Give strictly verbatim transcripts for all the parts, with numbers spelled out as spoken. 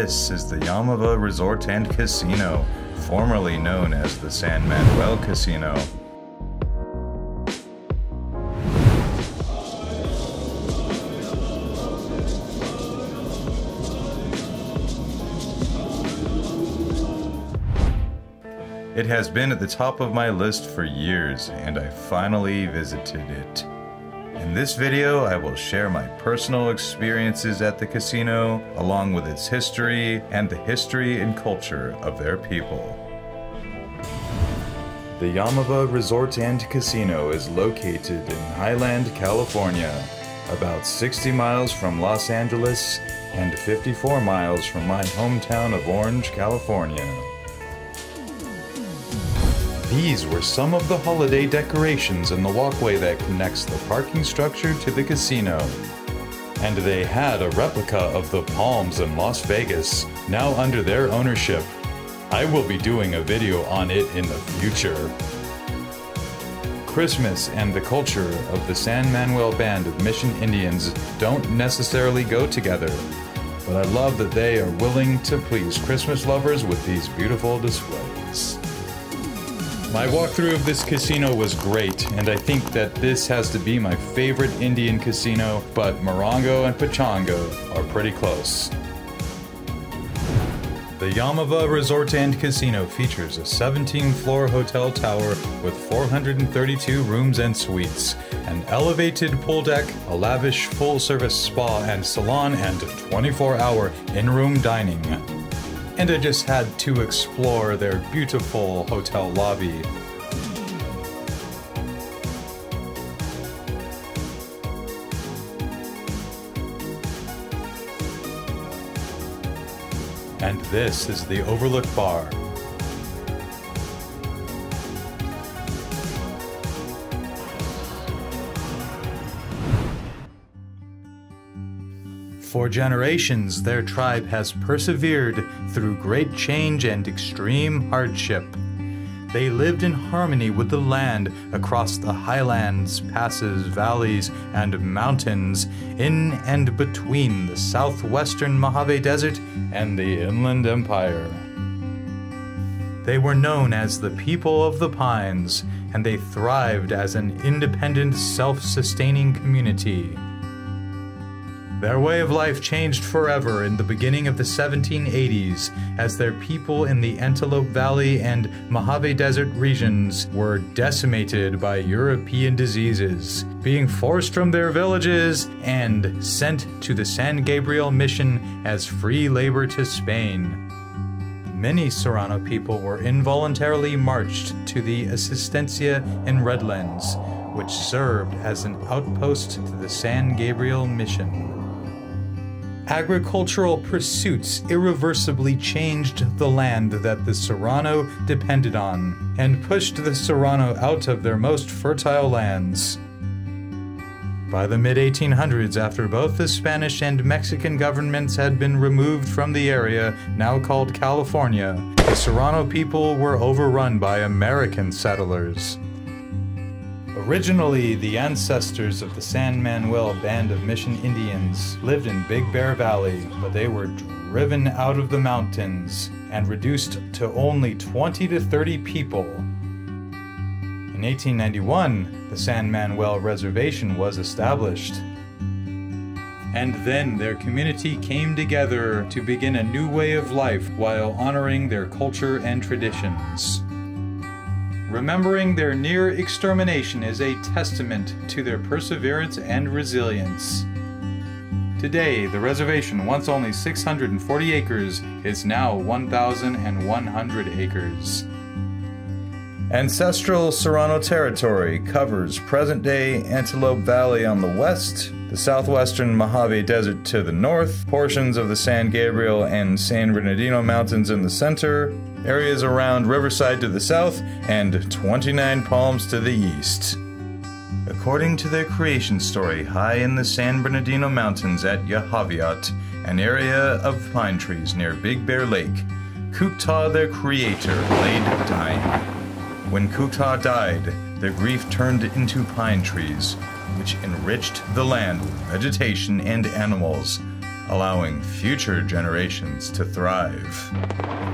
This is the Yaamava' Resort and Casino, formerly known as the San Manuel Casino. It has been at the top of my list for years, and I finally visited it. In this video, I will share my personal experiences at the casino, along with its history and the history and culture of their people. The Yaamava' Resort and Casino is located in Highland, California, about sixty miles from Los Angeles and fifty-four miles from my hometown of Orange, California. These were some of the holiday decorations in the walkway that connects the parking structure to the casino. And they had a replica of the Palms in Las Vegas, now under their ownership. I will be doing a video on it in the future. Christmas and the culture of the San Manuel Band of Mission Indians don't necessarily go together, but I love that they are willing to please Christmas lovers with these beautiful displays. My walkthrough of this casino was great, and I think that this has to be my favorite Indian casino, but Morongo and Pachango are pretty close. The Yaamava' Resort and Casino features a seventeen floor hotel tower with four hundred thirty-two rooms and suites, an elevated pool deck, a lavish full-service spa and salon, and twenty-four hour in-room dining. And I just had to explore their beautiful hotel lobby. And this is the Overlook Bar. For generations, their tribe has persevered through great change and extreme hardship. They lived in harmony with the land across the highlands, passes, valleys, and mountains in and between the southwestern Mojave Desert and the Inland Empire. They were known as the People of the Pines, and they thrived as an independent, self-sustaining community. Their way of life changed forever in the beginning of the seventeen eighties, as their people in the Antelope Valley and Mojave Desert regions were decimated by European diseases, being forced from their villages and sent to the San Gabriel Mission as free labor to Spain. Many Serrano people were involuntarily marched to the Assistencia in Redlands, which served as an outpost to the San Gabriel Mission. Agricultural pursuits irreversibly changed the land that the Serrano depended on, and pushed the Serrano out of their most fertile lands. By the mid eighteen hundreds, after both the Spanish and Mexican governments had been removed from the area now called California, the Serrano people were overrun by American settlers. Originally, the ancestors of the San Manuel Band of Mission Indians lived in Big Bear Valley, but they were driven out of the mountains and reduced to only twenty to thirty people. In eighteen ninety-one, the San Manuel Reservation was established. And then their community came together to begin a new way of life while honoring their culture and traditions. Remembering their near extermination is a testament to their perseverance and resilience. Today, the reservation, once only six hundred forty acres, is now one thousand one hundred acres. Ancestral Serrano territory covers present-day Antelope Valley on the west, the southwestern Mojave Desert to the north, portions of the San Gabriel and San Bernardino Mountains in the center, areas around Riverside to the south, and twenty-nine Palms to the east. According to their creation story, high in the San Bernardino Mountains at Yahaviot, an area of pine trees near Big Bear Lake, Kuqtah, their creator, laid dying. When Kuqtah died, their grief turned into pine trees, which enriched the land with vegetation and animals, allowing future generations to thrive.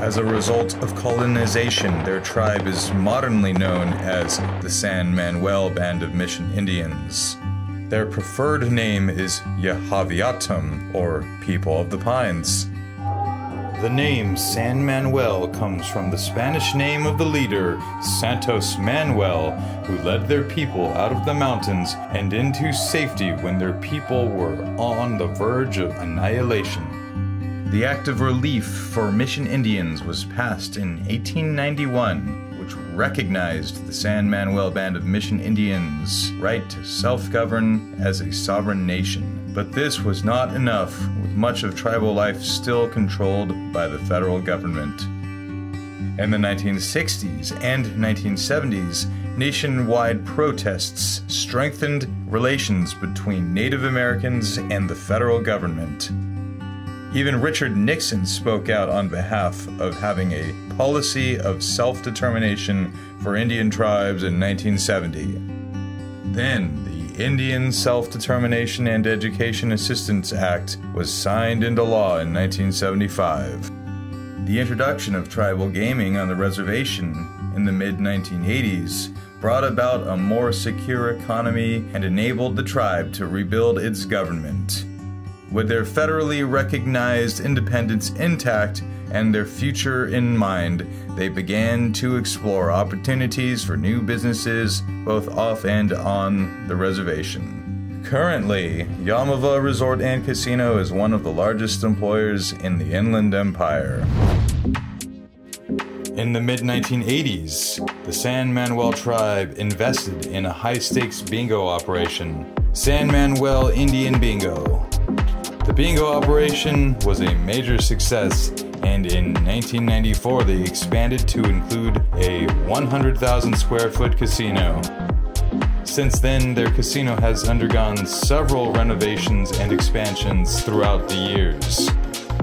As a result of colonization, their tribe is modernly known as the San Manuel Band of Mission Indians. Their preferred name is Yahaviatam, or People of the Pines. The name San Manuel comes from the Spanish name of the leader, Santos Manuel, who led their people out of the mountains and into safety when their people were on the verge of annihilation. The Act of Relief for Mission Indians was passed in eighteen ninety-one, which recognized the San Manuel Band of Mission Indians' right to self-govern as a sovereign nation. But this was not enough, with much of tribal life still controlled by the federal government. In the nineteen sixties and nineteen seventies, nationwide protests strengthened relations between Native Americans and the federal government. Even Richard Nixon spoke out on behalf of having a policy of self-determination for Indian tribes in nineteen seventy. Then, the Indian Self-Determination and Education Assistance Act was signed into law in nineteen seventy-five. The introduction of tribal gaming on the reservation in the mid nineteen eighties brought about a more secure economy and enabled the tribe to rebuild its government. With their federally recognized independence intact and their future in mind, they began to explore opportunities for new businesses both off and on the reservation. Currently, Yaamava' Resort and Casino is one of the largest employers in the Inland Empire. In the mid nineteen eighties, the San Manuel tribe invested in a high-stakes bingo operation, San Manuel Indian Bingo. The bingo operation was a major success, and in nineteen ninety-four they expanded to include a one hundred thousand square foot casino. Since then, their casino has undergone several renovations and expansions throughout the years.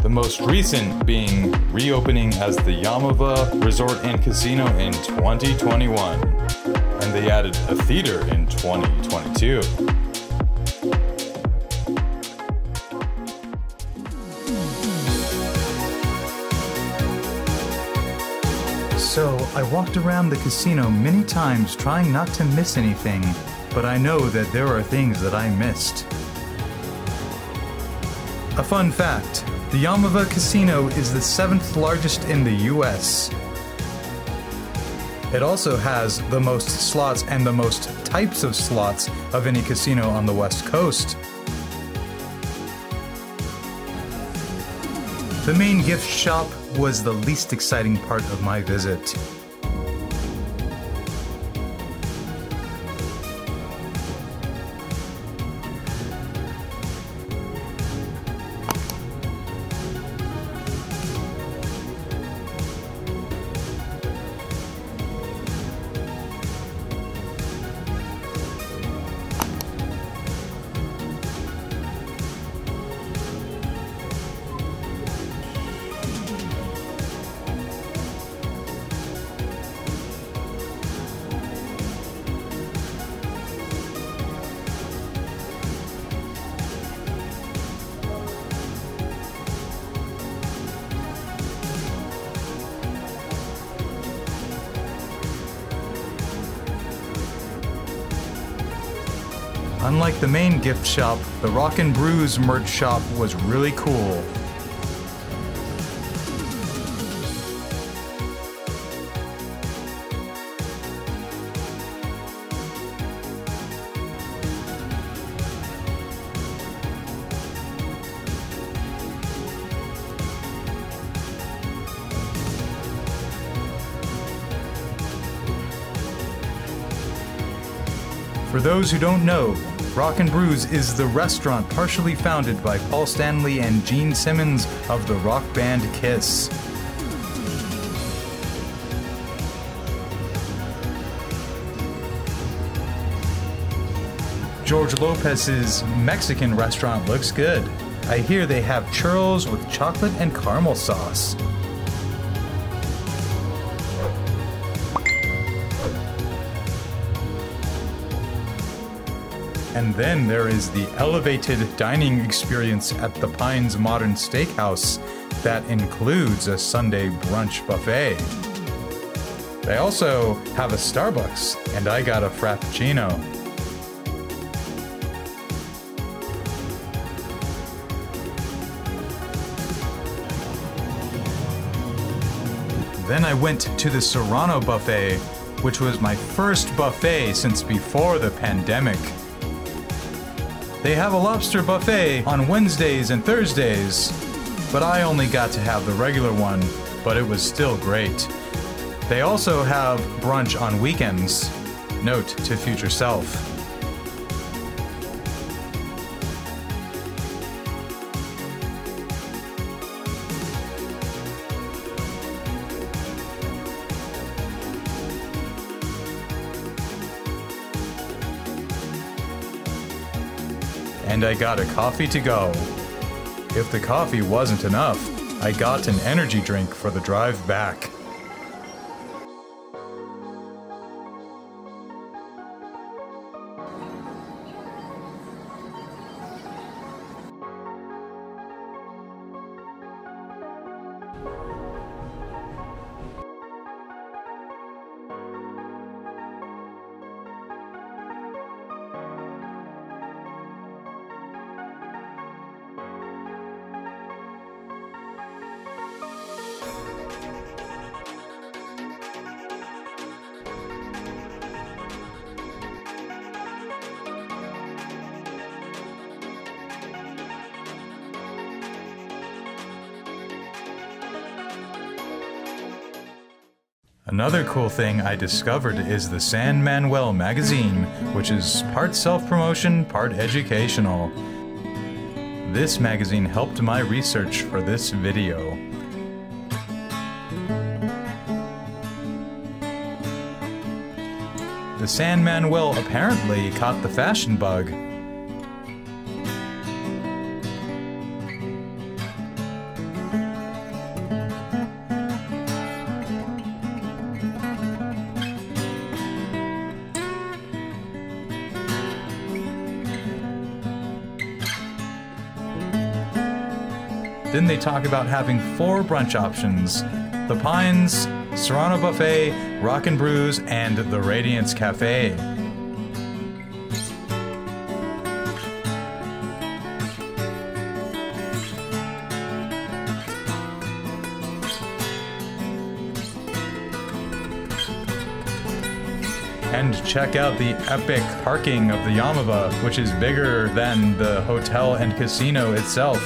The most recent being reopening as the Yaamava' Resort and Casino in twenty twenty-one, and they added a theater in twenty twenty-two. So, I walked around the casino many times trying not to miss anything, but I know that there are things that I missed. A fun fact, the Yaamava' Casino is the seventh largest in the U S. It also has the most slots and the most types of slots of any casino on the West Coast. The main gift shop was the least exciting part of my visit. Unlike the main gift shop, the Rock and Brews merch shop was really cool. For those who don't know, Rock and Brews is the restaurant partially founded by Paul Stanley and Gene Simmons of the rock band Kiss. George Lopez's Mexican restaurant looks good. I hear they have churros with chocolate and caramel sauce. And then there is the elevated dining experience at the Pines Modern Steakhouse that includes a Sunday brunch buffet. They also have a Starbucks, and I got a Frappuccino. Then I went to the Serrano Buffet, which was my first buffet since before the pandemic. They have a lobster buffet on Wednesdays and Thursdays, but I only got to have the regular one, but it was still great. They also have brunch on weekends. Note to future self. And I got a coffee to go. If the coffee wasn't enough, I got an energy drink for the drive back. Another cool thing I discovered is the San Manuel magazine, which is part self-promotion, part educational. This magazine helped my research for this video. The San Manuel apparently caught the fashion bug. Then they talk about having four brunch options: the Pines, Serrano Buffet, Rock and Brews, and the Radiance Cafe. And check out the epic parking of the Yaamava', which is bigger than the hotel and casino itself.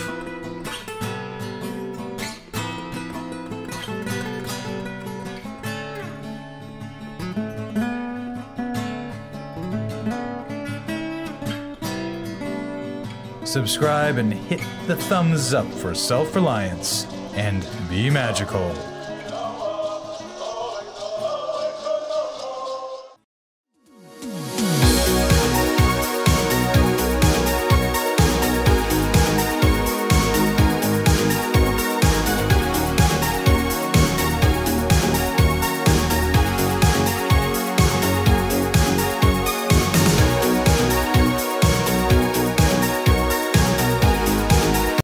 Subscribe and hit the thumbs up for self-reliance, and be magical.